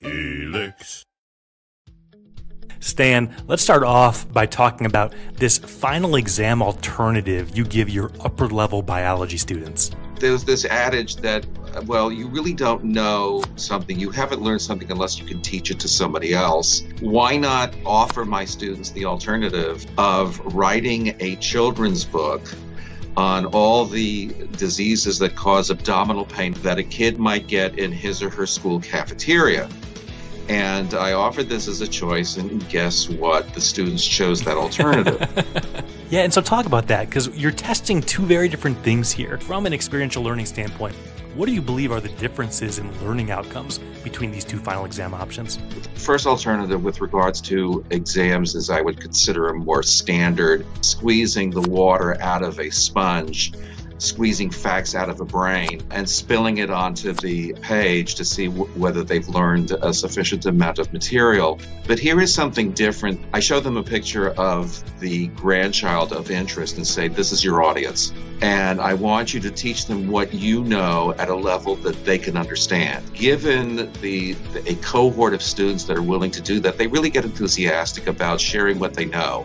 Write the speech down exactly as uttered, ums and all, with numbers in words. Helix. Stan, let's start off by talking about this final exam alternative you give your upper-level biology students. There's this adage that, well, you really don't know something. You haven't learned something unless you can teach it to somebody else. Why not offer my students the alternative of writing a children's book on all the diseases that cause abdominal pain that a kid might get in his or her school cafeteria? And I offered this as a choice, and guess what? The students chose that alternative. Yeah, and so talk about that, because you're testing two very different things here. From an experiential learning standpoint, what do you believe are the differences in learning outcomes between these two final exam options? First alternative with regards to exams is I would consider a more standard, squeezing the water out of a sponge, squeezing facts out of a brain and spilling it onto the page to see w whether they've learned a sufficient amount of material. But here is something different. I show them a picture of the grandchild of interest and say, this is your audience. And I want you to teach them what you know at a level that they can understand. Given the, the a cohort of students that are willing to do that, they really get enthusiastic about sharing what they know.